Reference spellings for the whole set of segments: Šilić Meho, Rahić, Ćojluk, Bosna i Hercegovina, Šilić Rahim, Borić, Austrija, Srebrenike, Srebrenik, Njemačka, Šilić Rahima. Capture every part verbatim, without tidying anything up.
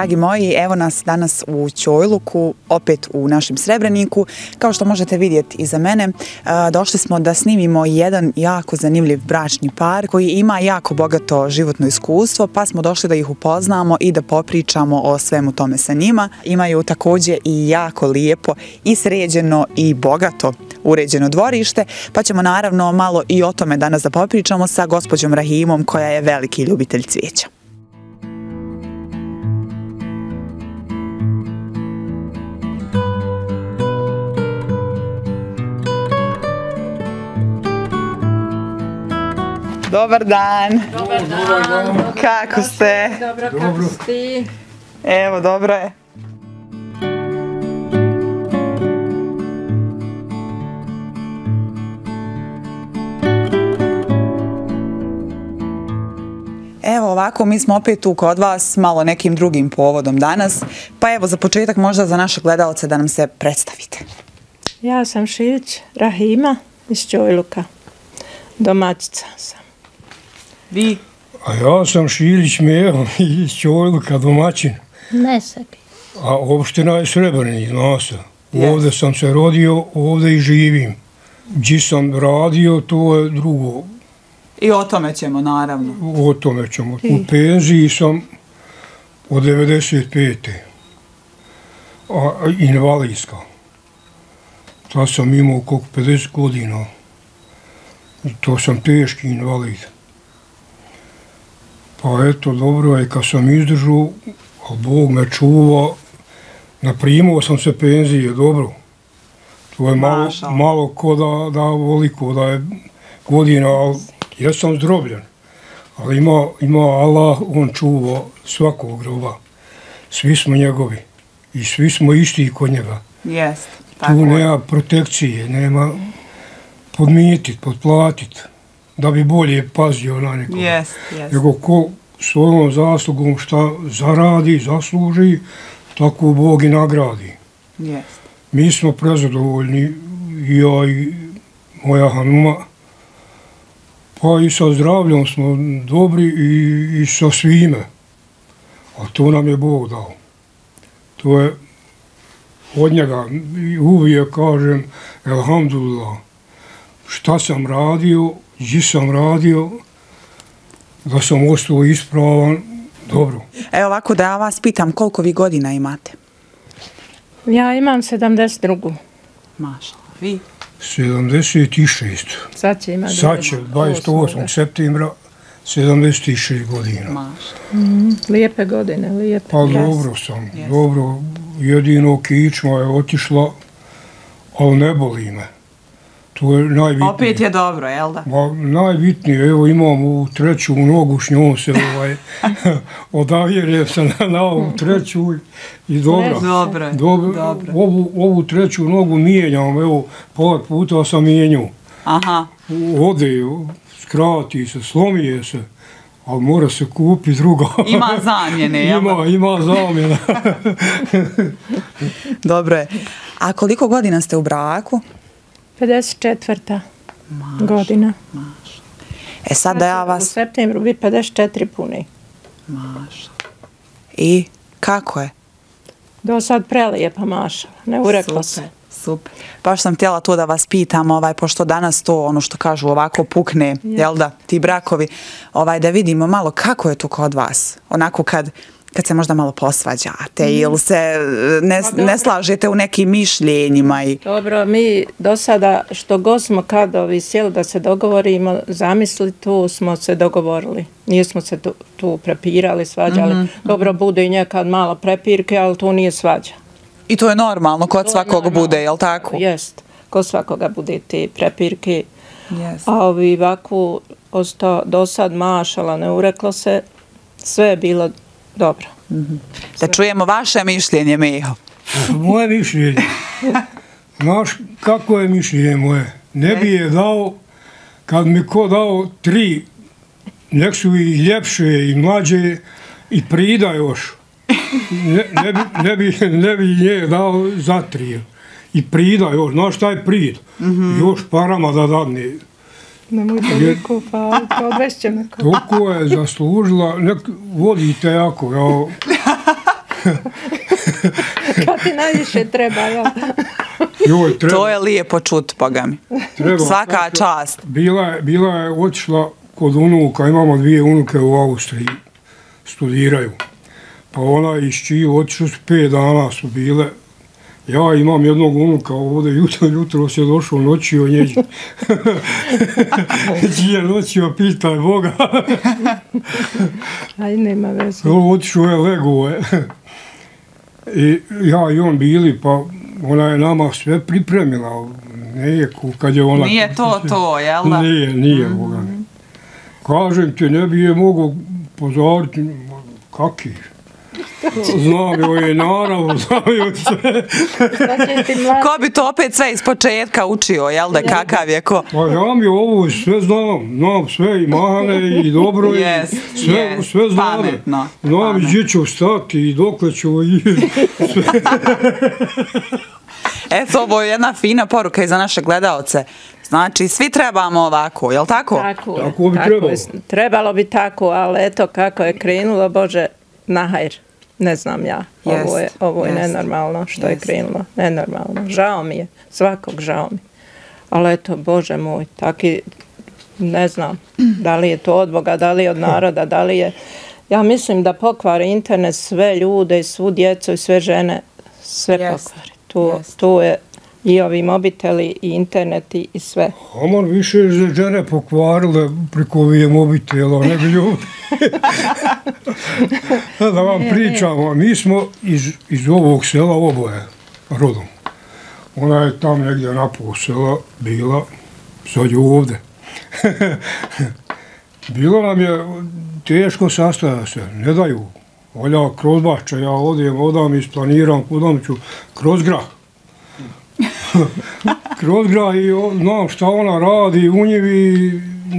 Dragi moji, evo nas danas u Ćojluku, opet u našem Srebreniku. Kao što možete vidjeti iza mene, došli smo da snimimo jedan jako zanimljiv bračni par koji ima jako bogato životno iskustvo, pa smo došli da ih upoznamo i da popričamo o svemu tome sa njima. Imaju također i jako lijepo i sređeno i bogato uređeno dvorište, pa ćemo naravno malo i o tome danas da popričamo sa gospođom Rahimom, koja je veliki ljubitelj cvijeća. Dobar dan. Dobar dan. Kako ste? Dobro, kako ste? Evo, dobro je. Evo ovako, mi smo opet tu kod vas malo nekim drugim povodom danas. Pa evo, za početak možda za naše gledalce da nam se predstavite. Ja sam Šilić Rahima iz Ćojluka. Domaćica sam. Vi? A ja sam Šilić Meho iz Ćojluka, domaćin. Ne sebi. A opština je Srebrenik, zna se. Ovdje sam se rodio, ovdje i živim. Gdje sam radio, to je drugo. I o tome ćemo, naravno. O tome ćemo. U penziji sam od devedeset pete Invalidska. Tad sam imao oko pedeset godina. To sam teški invalid. Pa eto, dobro je kad sam izdržao, ali Bog me čuva, naprimao sam se penzije, dobro. To je malo ko da voli, ko da je godina, ali ja sam zdrobljen. Ali ima Allah, on čuva svakog groba. Svi smo njegovi i svi smo isti kod njega. Tu nema protekcije, nema podmijetit, potplatit, da bi bolje pazio na nekom. Nego ko svojom zaslugom šta zaradi, zasluži, tako Bog i nagradi. Mi smo prezadovoljni, ja i moja hanuma, pa i sa zdravljom smo dobri i sa svime. A to nam je Bog dao. To je od njega. Uvijek kažem, elhamdulillah, šta sam radio, gdje sam radio, da sam ostao ispravan, dobro. Evo ovako, da ja vas pitam, koliko vi godina imate? Ja imam sedamdeset drugu. Maša, vi? sedamdeset šest. Sad će imati. Sad će, dvadeset osmog septembra, sedamdeset šest godina. Maša. Lijepe godine, lijepe. Pa dobro sam, dobro. Jedino kičma je otišla, ali ne boli me. To je najbitnije. Opet je dobro, jel da? Najbitnije, evo imam u treću nogu, s njom se odavjerujem se na ovu treću i dobro. Ovu treću nogu mijenjam, evo, pola puta sam mijenju. Ode, skrati se, slomije se, ali mora se kupi drugo. Ima zamjene, jel da? Ima zamjene. Dobro je. A koliko godina ste u braku? pedeset četvrta godina. E sad da ja vas... U septembru bi pedeset četiri puni. Maša. I kako je? Do sad prelijepa maša. Ne urekla se. Super. Baš sam htjela to da vas pitam, pošto danas to, ono što kažu, ovako pukne, jel da, ti brakovi, da vidimo malo kako je to kod vas. Onako kad... kad se možda malo posvađate ili se ne slažete u nekim mišljenjima. Dobro, mi do sada što god smo kad ovi sjeli da se dogovorimo, zamisli, tu smo se dogovorili. Nismo se tu prepirali, svađali. Dobro, bude i nekad malo prepirke, ali tu nije svađa. I to je normalno, kod svakog bude, jel tako? Jest, kod svakoga bude te prepirke. A ovi ovako, do sad mašala, ne ureklo se, sve je bilo dobro. Da čujemo vaše mišljenje, Meho. Moje mišljenje? Znaš kako je mišljenje moje? Ne bi je dao, kad mi ko dao tri, nek su i ljepše i mlađe i prida još. Ne bi nje dao za tri. I prida još, znaš šta je prid? Još parama da dadne. Nemoj toliko, pa odvešće me. Toliko je zaslužila, nek vodite jako, Kad ti najviše treba, ja. Joj, treba. To je lijepo čut, pogami. Svaka čast. Bila, bila je otišla kod unuka, imamo dvije unuke u Austriji, studiraju. Pa ona iz Čiju otišla su pet dana su bile. Ja imam jednog unuka ovdje, jutro, jutro se došao noćio njeđi. Čije noćio, pitaj Boga. Aj, nema veze. Otišao je legove. I ja i on bili, pa ona je nama sve pripremila. Nije, kad je ona... Nije to to, jel da? Nije, nije, Boga ne. Kažem ti, ne bi je mogao pozoriti, kakih. Znam joj je, naravno, znam joj sve. Ko bi to opet sve iz početka učio, jel da, kakav je ko? Pa ja mi ovo sve znam, znam sve i mane i dobro i sve znam. Znam gdje ću stati i dokle ću i sve. Eto, ovo je jedna fina poruka i za naše gledalce. Znači, svi trebamo ovako, jel tako? Tako bi trebalo. Trebalo bi tako, ali eto kako je krenulo, Bože, na hajr. Ne znam ja, ovo je, ovo je nenormalno što je krenulo, nenormalno. Žao mi je, svakog žao mi. Ali eto, Bože moj, taki, ne znam, da li je to od Boga, da li je od naroda, da li je... Ja mislim da pokvari internet sve ljude i svu djecu i sve žene, sve pokvari. Tu je i ovi mobiteli i interneti i sve. Amor, više žene pokvarile preko ovije mobitela, ne bi ljudi. Da vam pričamo, mi smo iz ovog sela oboje rodom. Ona je tam negdje napol sela bila, sad je ovdje. Bilo nam je teško sastaja se, ne daju. Olja kroz bašća, ja odijem, odam, isplaniram, kudam ću, kroz grah. Kroz grah i znam šta ona radi, u njevi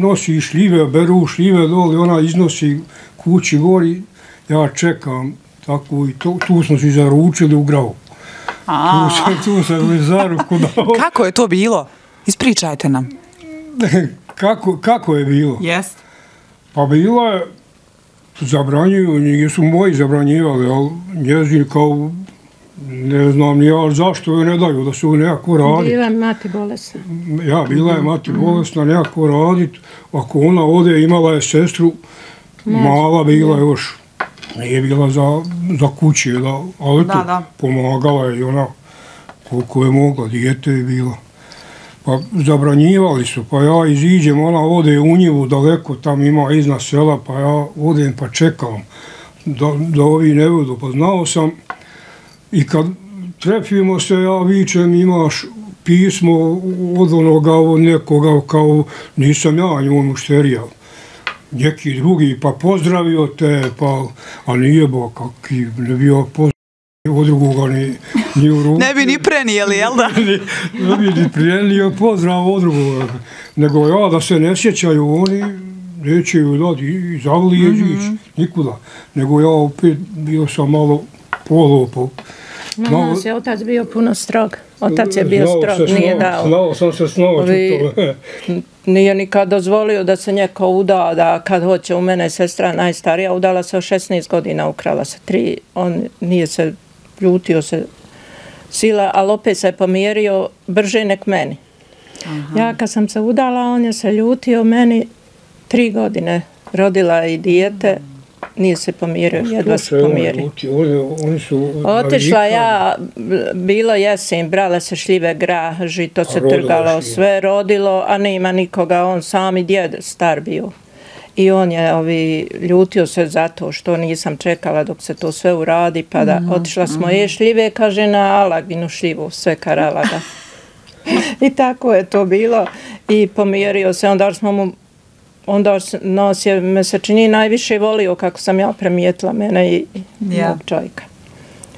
nosi šljive, beru šljive dole, ona iznosi kući gori, ja čekam, tako i tu smo si zaručili u gravu. Tu sam mi zaruku dao. Kako je to bilo? Ispričajte nam. Kako je bilo? Pa bilo je, zabranjuju, nisu moji zabranjivali, ali njezin kao... Ne znam ni ja zašto joj ne daju, da se joj nekako raditi. Bila je mati bolesna. Ja, bila je mati bolesna, nekako raditi. Ako ona ode, imala je sestru, mala bila još. Nije bila za kuće, ali to pomagala je i ona koliko je mogla, dijete je bila. Pa zabranjivali su, pa ja iziđem, ona ode u njivu daleko, tam ima iznad sela, pa ja odem pa čekam da ovi ne budu. Pa znao sam... I kad trefimo se, ja vičem, imaš pismo od onoga, od nekoga, kao nisam ja njoj mušterija. Neki drugi, pa pozdravio te, pa, a nije bo, kaki, ne bi ja pozdravio od drugoga ni u ruku. Ne bi ni prenijeli, jel da? Ne bi ni prenijeli pozdrav od drugoga. Nego ja, da se ne sjećaju oni, neće joj dati i zavlijeći, nikuda. Nego ja opet bio sam malo polopo. Mama se otac bio puno strog. Otac je bio strog, nije dao. Znao sam se snova čutove. Nije nikad dozvolio da se njeko uda, da kad hoće u mene sestra najstarija, udala se o šesnaest godina, ukrala se tri. On nije se ljutio se sila, ali opet se je pomjerio brže nek meni. Ja kad sam se udala, on je se ljutio meni tri godine. Rodila i dijete. Nije se pomjerio, jedva se pomjeri. Otišla ja, bilo jesen, brala se šljive, grah, žito se trgalo, sve rodilo, a nema nikoga, on sam i djed star bio. I on je ljutio se zato što nisam čekala dok se to sve uradi, pa da otišla smo je šljive, kaže, na Alaginu šljivu, sve kar Alaga. I tako je to bilo i pomjerio se, onda smo mu... Onda nas je, me se čini, najviše volio kako sam ja primijetila mene i mog čovjeka.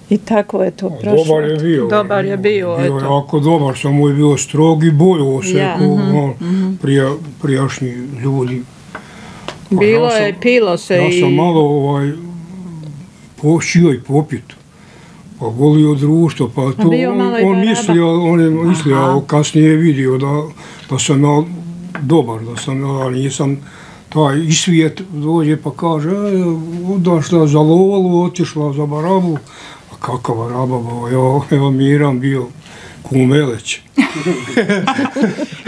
I tako je to prošlo. Dobar je bio. Dobar je bio. Bio je jako dobar, samo je bio strog i boljio se kao prijašnji ljudi. Bilo je i pilo se. Ja sam malo pošio i popit. Pa volio društvo, pa to on mislio, a kasnije je vidio da sam ja dobar, da sam, ja nisam taj isvijet dođe pa kaže došla za lolu, otišla za barabu, a kakava rababa, evo miran bio kumeleć.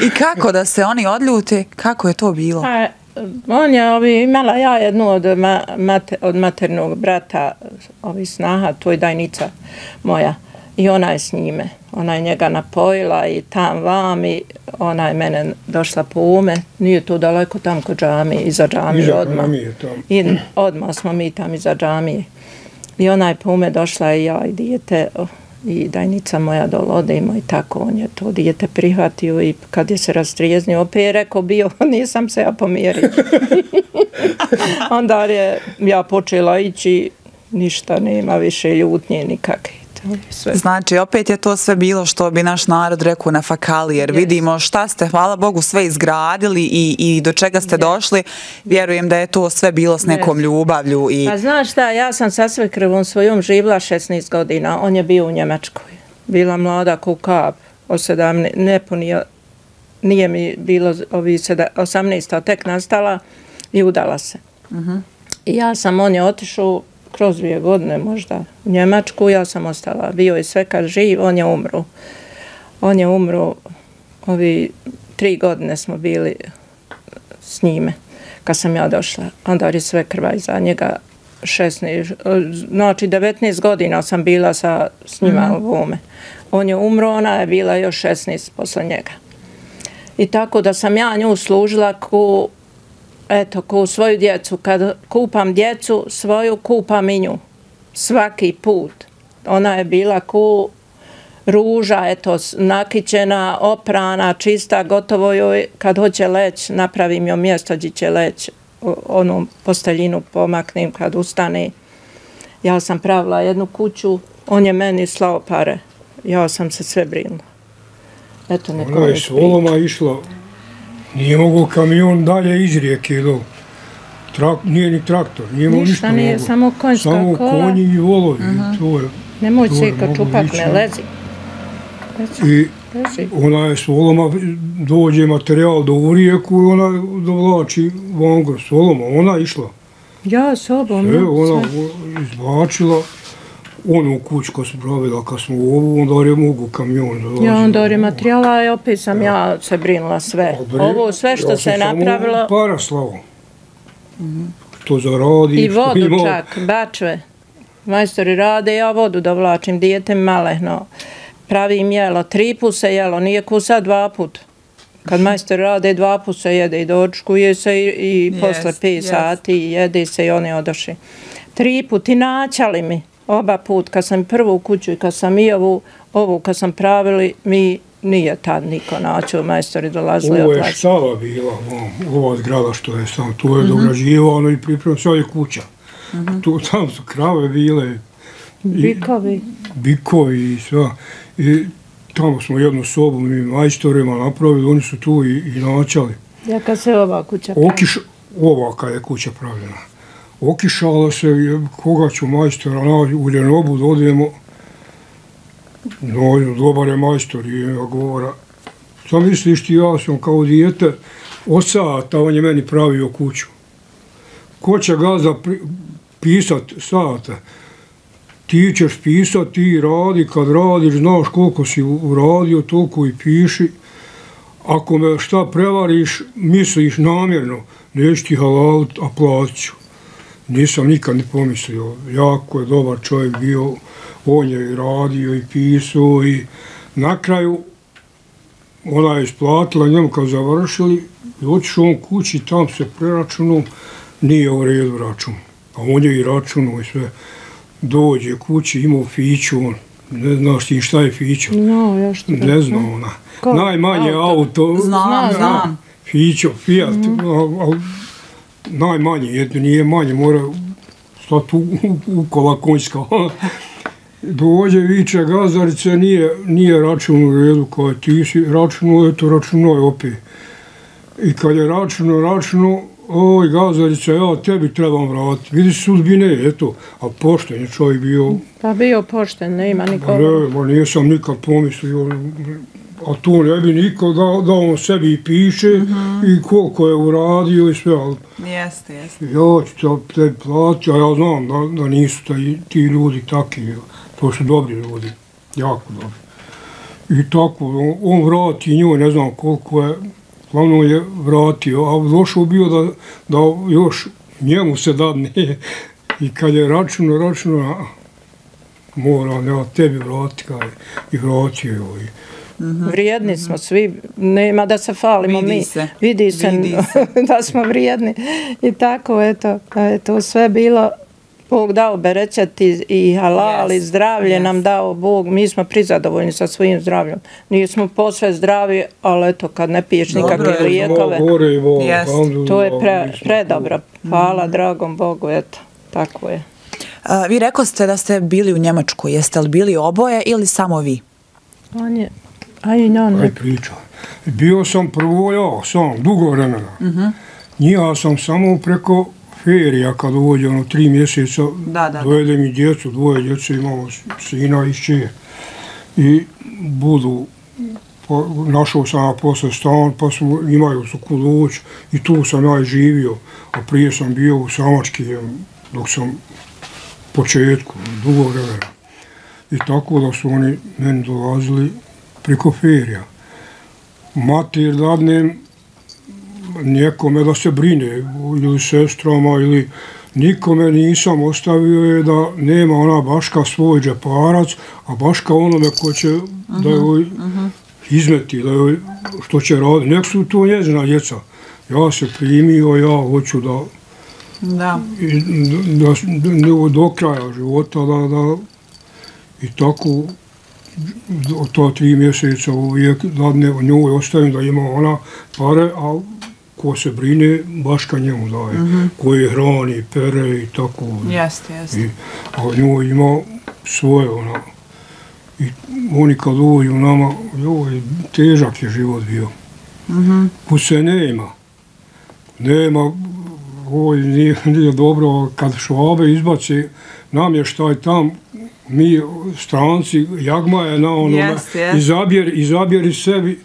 I kako da se oni odljute, kako je to bilo? On je, imala ja jednu od maternog brata, snaha, to je dajnica moja, i ona je s njime. Ona je njega napojila i tam vam i ona je mene došla po ume. Nije to daleko, tam kod džamije, iza džamije odmah. I odmah smo mi tam iza džamije. I ona je po ume došla i ja i dijete i dajnica moja dolodimo i tako. On je to dijete prihvatio i kad je se rastrijeznio, opet je rekao bio, nisam se ja pomjerio. Onda je ja počela ići, ništa nema više ljutnje nikakve. Znači, opet je to sve bilo što bi naš narod rekao na fakali, jer vidimo šta ste, hvala Bogu, sve izgradili i do čega ste došli. Vjerujem da je to sve bilo s nekom ljubavlju. A znaš šta, ja sam sa svekrvom svojom živjela šesnaest godina, on je bio u Njemačkoj. Bila mlada ko kap, nije mi bilo osamnaest, a tek nastala i udala se. I ja sam, on je otišao kroz dvije godine možda u Njemačku, ja sam ostala, bio je sve kad živ, on je umro. On je umro, ovi tri godine smo bili s njime, kad sam ja došla. Onda je sve krva iza njega, šesnaest, znači devetnaest godina sam bila sa, s njima u ovome. On je umro, ona je bila još šesnaest posle njega. I tako da sam ja nju služila ko... Eto, ko svoju djecu, kad kupam djecu, svoju kupam i nju. Svaki put. Ona je bila ko ruža, eto, nakićena, oprana, čista, gotovo joj, kad hoće leć, napravim joj mjesto gdje će leć, onu posteljinu pomaknem kad ustane. Ja sam pravila jednu kuću, on je meni slao pare. Ja sam se sve brinula. Eto, neko mi priča. Ona je s voloma išla... Nije mogo kamion dalje iz rijeke, nije ni traktor, nije mogo ništa mogo. Samo konji i volovi. Nemoj se kad čupak ne lezi. I ona je s voloma, dođe materijal do u rijeku i ona dovlači vango s voloma. Ona je išla. Ja s obom. Sve ona izbačila. Ono kuć ko smo pravila kad smo ovu, onda je mogu kamion. Ja, onda je materijala i opet sam ja se brinula sve. Ovo sve što se napravilo... Ja sam samo para slavo. To zaradi... I vodu čak, bačve. Majstori rade, ja vodu dovlačim, dijete malehno. Pravim jelo, tri put se jelo, nije kusa dva put. Kad majstori rade, dva put se jede i dočkuje se i posle pet sati jede se i oni odoši. Tri put i načali mi. Oba put, kad sam prvo u kuću i kad sam i ovu, ovu kad sam pravili, mi nije tad niko naćeo, majstori dolazili. Ovo je štala bila, ova zgrada što je sam, to je dograđivano i pripremljeno, sad je kuća. Tu tam su krave bile. Bikovi. Bikovi i sve. Tamo smo jednu sobu mi majstorima napravili, oni su tu i naćali. Ja kad se ova kuća pravila? Ova kad je kuća pravljena. Okišala se, koga ću majstora naći, u Ljenobu dodijemo, dobar je majstor i ja govora, šta misliš ti, ja sam kao dijete, od sata on je meni pravio kuću. Ko će gazda pisat sata? Ti ćeš pisat, ti radi, kad radiš, znaš koliko si uradio, toliko i piši. Ako me šta prevariš, misliš namjerno, neš ti halalit, a platit ću. Nisam nikad ne pomislio, jako je dobar čovjek bio, on je i radio i pisao i na kraju ona je isplatila njemu kad završili i otišao on kući, tam se preračunuo, nije u redu račun, a on je i računuo i sve, dođe kući, imao fiću on, ne znaš ti šta je fića, ne zna ona, najmanje auto, fićo, Fiat, najmanje, jedno nije manje, mora stati ukola konjska. Dođe, viče, gazdarice, nije račun u redu kao ti si, računo, eto, računo je opet. I kad je računo, računo, oj, gazdarice, ja tebi trebam vratiti, vidi sudbine, eto, a pošten je čovjek bio. Pa bio pošten, ne ima nikoga. Ne, nisam nikad pomislio, a tu ne bi niko dao on sebi piše i koliko je uradio i sve, ali ja ću te platiti, a ja znam da nisu ti ljudi takvi, to su dobri ljudi, jako dobri. I tako, on vrati njoj, ne znam koliko je, glavno je vratio, a došao bio da još njemu se dadne i kad je računo, računo, moram ja tebi vratiti i vratio joj. Vrijedni smo svi, nema da se falimo mi, vidi se da smo vrijedni i tako, eto, to sve bilo. Bog dao berećet i halal i zdravlje nam dao Bog, mi smo prizadovoljni sa svojim zdravljom, nismo posve zdravi, ali eto kad ne piješ nikakve lijekove, to je predobro, hvala dragom Bogu, eto, tako je. Vi rekoste da ste bili u Njemačkoj, jeste li bili oboje ili samo vi? On je, a i on je. Bio sam prvo ja, sam, dugo vremena. Njija sam samo preko ferija kad dođe, ono, tri mjeseca, dojedem i djecu, dvoje djece, imamo sina i čije. I budu, našao sam ja posle stan, pa imaju su kud doći i tu sam ja živio, a prije sam bio u Samačkijem, dok sam početku, dugo vremena. I tako da su oni meni dolazili preko ferija. Mater dadnem nekome da se brine, ili sestrama, ili nikome nisam, ostavio je da nema ona baška svoj džeparac, a baška onome ko će da joj izmeti, da joj što će raditi. Nek su to njezina djeca. Ja se primio, ja hoću da do kraja života da i tako to tri mjeseca uvijek dadne o njoj ostavim da ima ona pare, a ko se brine baška njemu daje, koje hrani, pere i tako, a njoj ima svoje ona i oni kad uvoju nama, joj, težak je život bio, ko se nema nema ovo nije dobro, kad Švabe izbaci namještaj tam, mi stranci, jagma je na onome, izabjeri sebi,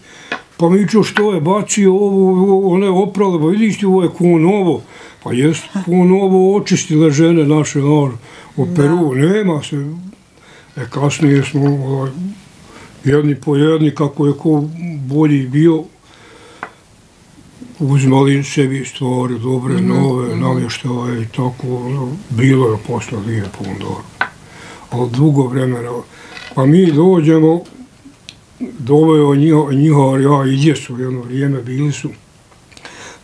pa mi ću što je bacio ovo, ono je opralo, pa vidiš ti ovo je kunovo, pa jest kunovo očistile žene naše operu, nema se, e kasnije smo jedni po jedni, kako je ko bolji bio, uzmali sebi stvari, dobre, nove, namještaje i tako, bilo je posla lijepo onda, ali dugo vremena. Pa mi dođemo, doveo njihar, ja i djecu jedno vrijeme bili su,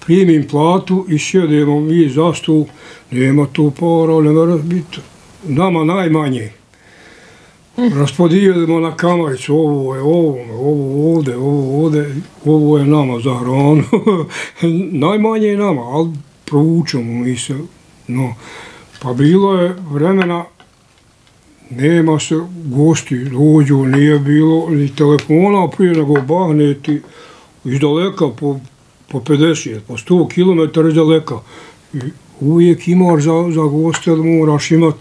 primim platu i sjedemo mi za stol, nema tu para, ne mora biti, nama najmanje. Raspodijelimo na kamaricu, ovo je ovome, ovo ovde, ovo ovde, ovo je nama za hranu, najmanje je nama, ali provučemo mi se. Pa bilo je vremena, nema se, gosti dođu, nije bilo ni telefona prije nego bahneti iz daleka, po pedeset, po sto kilometara iz daleka. Uvijek imaš za goste da moraš imat,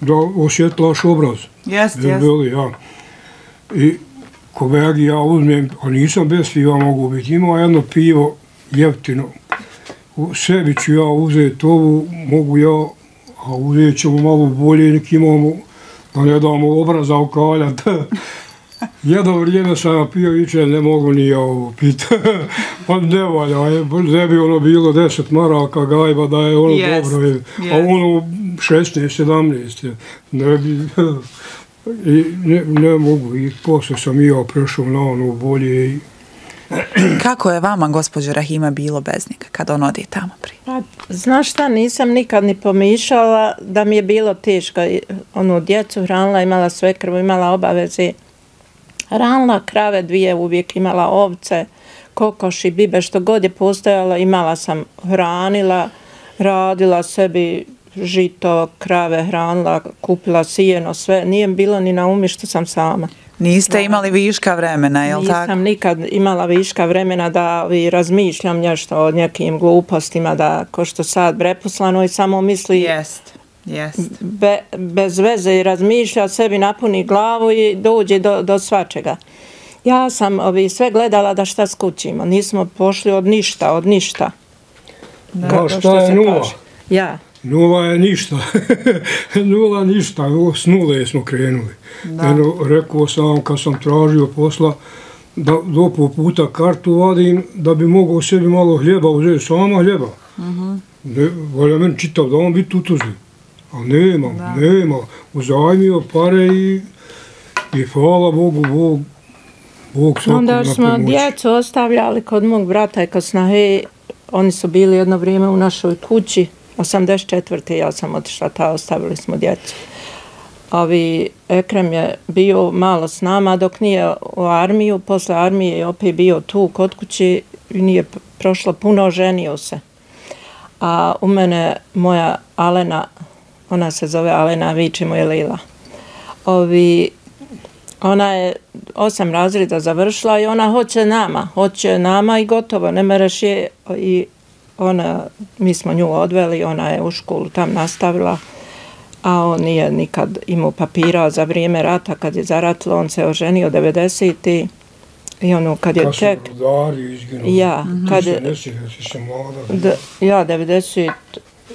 da osjetlaš obraz. Jest, jest. I ko begi ja uzmem, a nisam bez piva mogu biti, ima jedno pivo jeftino. Sebi ću ja uzeti ovu, mogu ja, a uzet ćemo malo bolje, nek imamo, da ne damo obraza ukaljati. Jedno vrijeme sam ja pio iče, ne mogu ni ja ovo piti. Pa ne valja, ne bi ono bilo deset maraka gajba da je ono dobro, a ono šesnaest, sedamnaest. Ne bi, ne mogu, i posle sam i ja prešao na ono bolje. Kako je vama, gospođo Rahima, bilo bez njega kad on ode tamo prije? Znaš šta, nisam nikad ni pomišljala da mi je bilo teško. Ono, djecu hranila, imala svekrvu, imala obaveze. Hranila krave dvije, uvijek imala ovce, kokoši, bibe, što god je postojala, imala sam, hranila, radila sebi žito, krave hranila, kupila sijeno, sve. Nije bilo ni na umi što sam sama. Niste imali viška vremena, je li tako? Nisam nikad imala viška vremena da razmišljam nešto o nekim glupostima, da ko što sad preposlano i samo misli... Jest. Bez veze i razmišlja, sebi napuni glavu i dođe do svačega. Ja sam sve gledala da šta skućimo. Nismo pošli od ništa, od ništa. Kao šta je nula? Ja. Nula je ništa. Nula ništa. S nule smo krenuli. Rekao sam, kad sam tražio posla, da do po puta kartu vadim, da bi mogao sebi malo hljeba uzeti, sama hljeba. Valja meni čitav da on biti utuzi. Ali nema, nema. Uzajmio pare i hvala Bogu, Bog. Onda smo djecu ostavljali kod mog brata i kod snahe. Oni su bili jedno vrijeme u našoj kući. osamdeset četvrte ja sam otišla, ta ostavili smo djecu. Ekrem je bio malo s nama dok nije u armiju. Posle armije je opet bio tu kod kući. Nije prošlo puno, ženio se. A u mene moja Alena, ona se zove Alena, vičimo je Lila. Ovi... Ona je osam razreda završila i ona hoće nama, hoće nama i gotovo, ne mereš je. I ona, mi smo nju odveli, ona je u školu tam nastavila, a on nije nikad imao papira za vrijeme rata, kad je zaratilo, on se oženio devedesetih i ono kad je tek... Kad su rodari izginuli, devedesetih se mlada. Ja,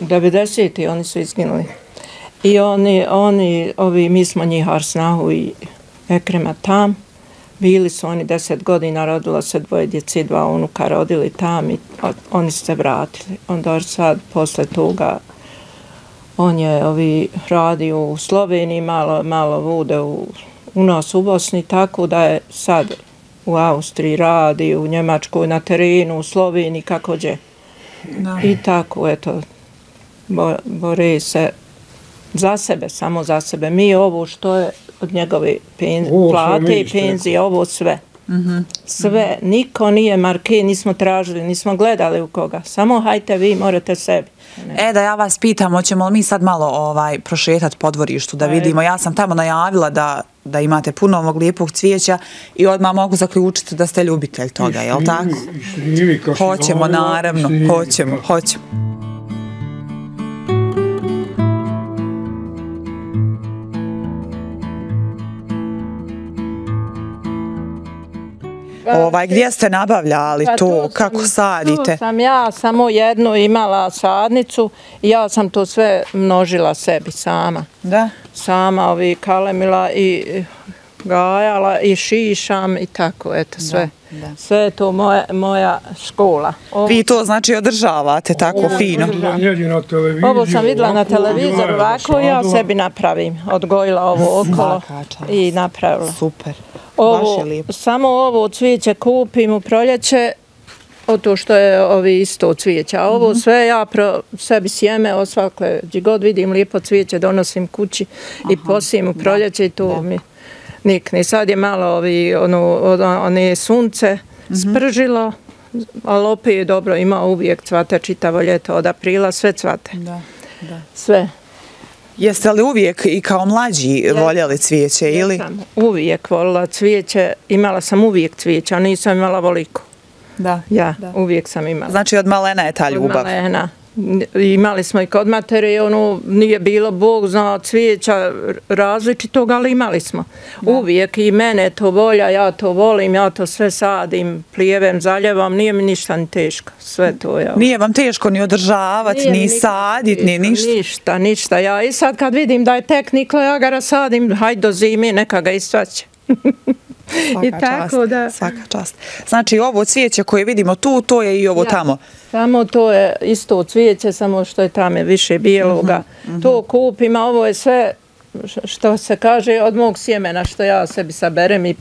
devedesetih oni su izginuli. I oni, oni, ovi, mi smo njih Arsnahu i... Ekrema tam, bili su oni deset godina, rodilo se dvoje djeci, dva unuka rodili tam i oni su se vratili. Onda sad, posle toga, on je radio u Sloveniji, malo vude u nas u Bosni, tako da je sad u Austriji radi, u Njemačkoj, na terenu, u Sloveniji, kako će. I tako, eto, bore se za sebe, samo za sebe. Mi ovo što je od njegove plate i penzije, ovo sve. Sve, niko nije marke, nismo tražili, nismo gledali u koga. Samo hajte vi, morate sebi. E da ja vas pitam, hoćemo li mi sad malo prošetati po dvorištu da vidimo. Ja sam tamo najavila da imate puno ovog lijepog cvijeća i odmah mogu zaključiti da ste ljubitelj toga, jel tako? Hoćemo, naravno, hoćemo, hoćemo. Gdje ste nabavljali to, kako sadite? Tu sam ja samo jednu imala sadnicu i ja sam to sve množila sebi sama. Da? Sama ovi kalemila i gajala i šišam i tako, eto sve. Sve je to moja škola. Vi to znači održavate tako fino? Ovo sam vidjela na televizoru, ovako ja sebi napravim. Odgojila ovo okolo i napravila. Super. Samo ovo cvijeće kupim u proljeće, to što je isto cvijeće. A ovo sve ja sebi sjeme osvakle, gdje god vidim lijepo cvijeće, donosim kući i posijem u proljeće i to mi nikne. Sad je malo one sunce spržilo, ali opet je dobro, ima uvijek cvate čitavo ljeto, od aprila sve cvate. Sve. Jeste li uvijek i kao mlađi voljeli cvijeće ili? Ja sam uvijek volila cvijeće, imala sam uvijek cvijeće, a nisam imala voliko. Da. Ja, uvijek sam imala. Znači od malena je ta ljubav? Od malena. Imali smo i kod matere, ono, nije bilo, Bog zna, cvijeća različitog, ali imali smo. Uvijek i mene to volja, ja to volim, ja to sve sadim, plijevem, zaljevam, nije mi ništa ni teško, sve to je. Nije vam teško ni održavati, ni saditi, ni ništa? Ništa, ništa, ja i sad kad vidim da je tek niklo, ja ga rasadim, hajde do zime, neka ga isvaće. Svaka čast. Znači ovo cvijeće koje vidimo tu, to je i ovo tamo. Samo to je isto cvijeće, samo što je tamo više bijeloga. To kupim, a ovo je sve što se kaže od mog sjemena, što ja sebi saberem i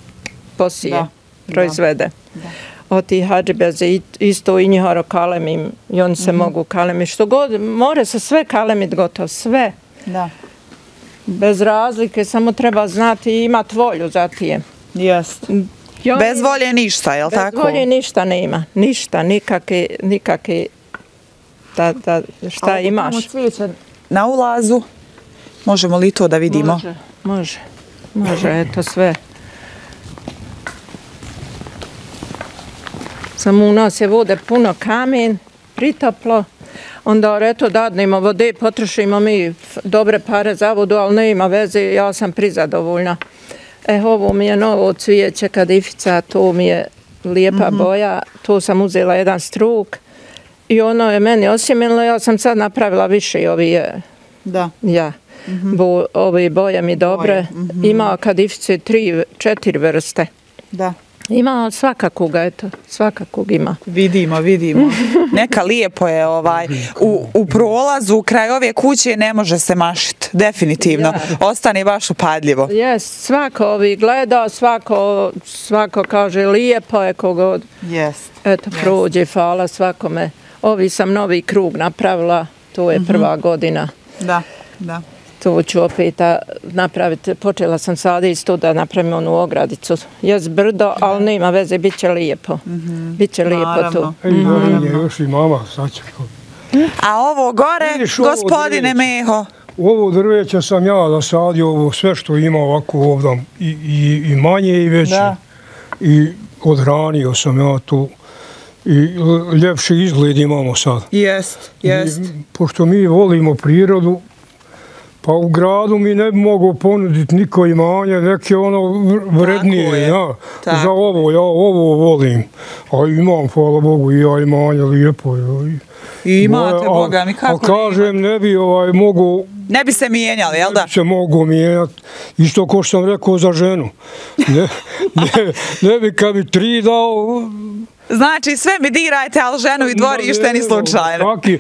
posije, proizvede. Od tih hadžibeze, isto i njiharo kalemim i oni se mogu kalemiti. Što god, more se sve kalemiti gotovo, sve. Da. Bez razlike, samo treba znati i imati volju za tijem. Bez volje ništa, je li tako? Bez volje ništa nema, ništa, nikakve, šta imaš. Na ulazu, možemo li to da vidimo? Može, može, eto sve. Samo u nas je vode puno kamen, pritoplo. Onda reto dadnemo vode, potrošimo mi dobre pare za vodu, ali ne ima veze, ja sam prizadovoljna. Eh, ovo mi je novo cvijeće kadifica, to mi je lijepa boja, to sam uzela jedan struk i ono je meni osjemilo, ja sam sad napravila više ovi boje mi dobre. Imao kadifice tri, četiri vrste. Da. Ima svakakoga, eto, svakakog ima. Vidimo, vidimo. Neka lijepo je ovaj, u, u prolazu, kraj ove kuće ne može se mašiti, definitivno. Ja. Ostane baš upadljivo. Jes, svako ovi gleda, svako, svako kaže lijepo je kogod. Jest. Eto, yes. Prođe, hvala svakome. Ovi sam novi krug napravila, to je prva mm -hmm. godina. Da, da. To ću opet napraviti, počela sam sada isto da napravim onu ogradicu. Jes brdo, ali nema veze, bit će lijepo. Bit će lijepo to. Još i mama, sad će to. A ovo gore, gospodine Meho? Ovo drveće sam ja zasadio, ovo sve što ima ovako ovdje, i manje i veće. I odhranio sam ja to. I ljepši izgled imamo sad. Jest, jest. Pošto mi volimo prirodu, pa u gradu mi ne bi mogao ponuditi niko imanje, neke ono vrednije. Za ovo, ja ovo volim. A imam, hvala Bogu, i ja imanje lijepo. I imate, Boga mi, kako ne imate? A kažem, ne bi mogao... Ne bi se mijenjali, jel da? Ne bi se mogao mijenjati. Isto ko što sam rekao za ženu. Ne bi kad bi tri dao... Znači, sve mi dirajte, ali ženu i dvorište ni slučajno. Svaki.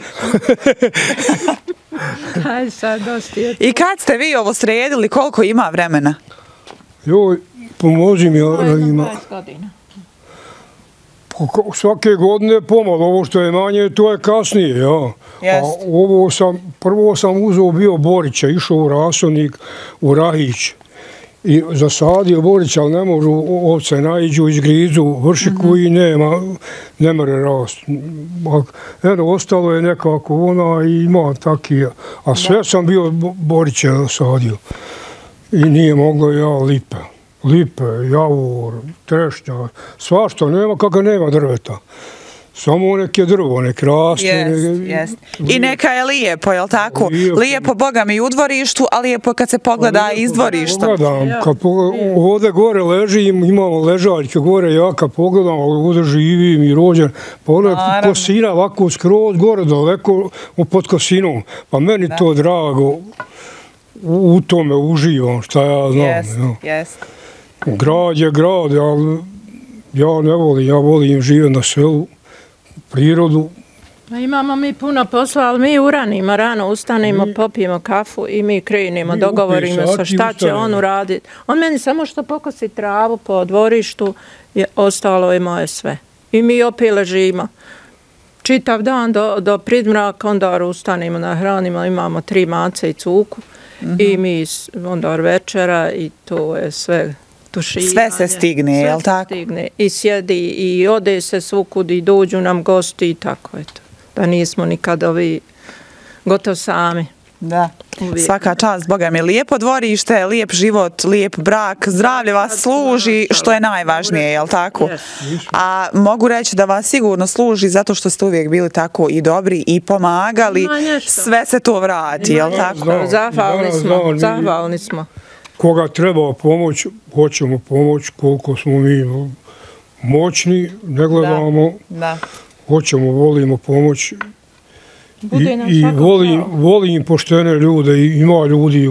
I kad ste vi ovo sredili, koliko ima vremena? Joj, pomozi mi, ima... Svake godine pomalo, ovo što je manje, to je kasnije. Prvo sam uzeo bio Borića, išao u rasadnik, u Rahić. I zasadio Borić, ali ne možu ovce naiđu, izgrizu vršiku i ne mere rast. Eno, ostalo je nekako ona i ima takije. A sve sam bio Borića zasadio. I nije moglo ja lipe. Lipe, javor, trešnja, svašta nema kako nema drveta. Samo neke drvo, nek raste. I neka je lijepo, jel' tako? Lijepo, Boga mi, u dvorištu, a lijepo kad se pogleda iz dvorišta. Pogledam, ovdje gore ležim, imamo ležaljke gore, ja kad pogledam, ovdje živim i rođen, pa Kosina ovako skroz gore, daleko pod Kosinom, pa meni to drago, u tome uživam, šta ja znam. Grad je grad, ja ne volim, ja volim živjeti na selu. Prirodu. Imamo mi puno posla, ali mi uranimo, rano ustanemo, popijemo kafu i mi krenimo, dogovorimo sa šta će on uraditi. On meni samo što pokosi travu po dvorištu, ostalo je moje sve. I mi opet ležimo. Čitav dan do pridmraka, onda ustanimo, nahranimo, imamo tri mace i cuku. I mi onda večera i to je sve... Sve se stigne, je li tako? Sve se stigne i sjedi i ode se svukud i dođu nam gosti i tako, eto. Da nismo nikad ovi gotovo sami. Da, svaka čast, Boga mi, lijepo dvorište, lijep život, lijep brak, zdravlje vas služi, što je najvažnije, je li tako? A mogu reći da vas sigurno služi zato što ste uvijek bili tako i dobri i pomagali, sve se to vrati, je li tako? Zahvalni smo, zahvalni smo. Koga treba pomoć, hoćemo pomoć, koliko smo mi moćni, ne gledamo, hoćemo, volimo pomoć i volim poštene ljude, ima ljudi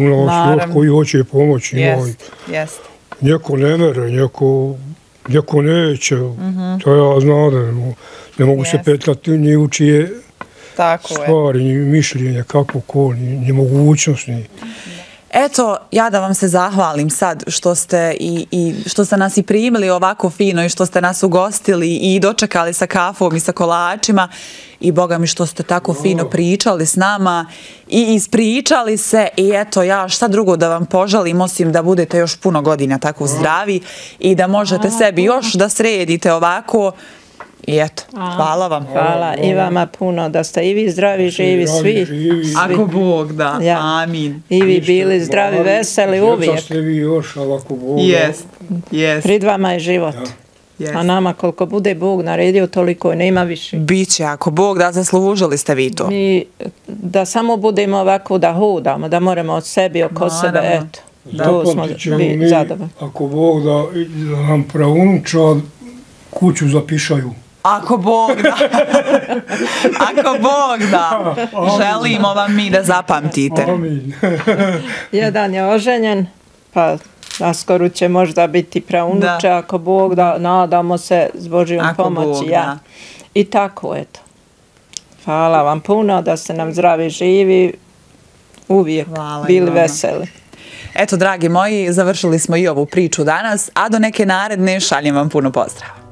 koji hoće pomoć, neko ne mere, neko neće, to ja znam, ne mogu se petljati ni u čije stvari, ni mišljenje, kako ko, ni mogućnost. Eto, ja da vam se zahvalim sad što ste i što ste nas i primili ovako fino i što ste nas ugostili i dočekali sa kafom i sa kolačima i Boga mi što ste tako fino pričali s nama i ispričali se i eto ja šta drugo da vam poželim osim da budete još puno godina tako zdravi i da možete sebi još da sredite ovako. I eto, hvala vam. Hvala i vama puno, da ste i vi zdravi, živi svi. Ako Bog da, amin. I vi bili zdravi, veseli uvijek. Zato ste vi još, ali ako Bog da. Pred vama je život. A nama koliko bude Bog naredio, toliko nema više. Biće, ako Bog da, zaslužili ste vi to. Mi da samo budemo ovako da hodamo, da moramo od sebi, oko sebe, eto. Zapamtit ćemo mi, ako Bog da nam praunča, kuću zapišaju. Ako Bog da. Ako Bog da. Želimo vam mi da zapamtite. Amin. Jedan je oženjen, pa naskoro će možda biti praunuče, ako Bog da, nadamo se s Božijom pomoći. I tako je to. Hvala vam puno, da ste nam zdravi, živi, uvijek bili veseli. Eto, dragi moji, završili smo i ovu priču danas, a do neke naredne šaljem vam puno pozdrava.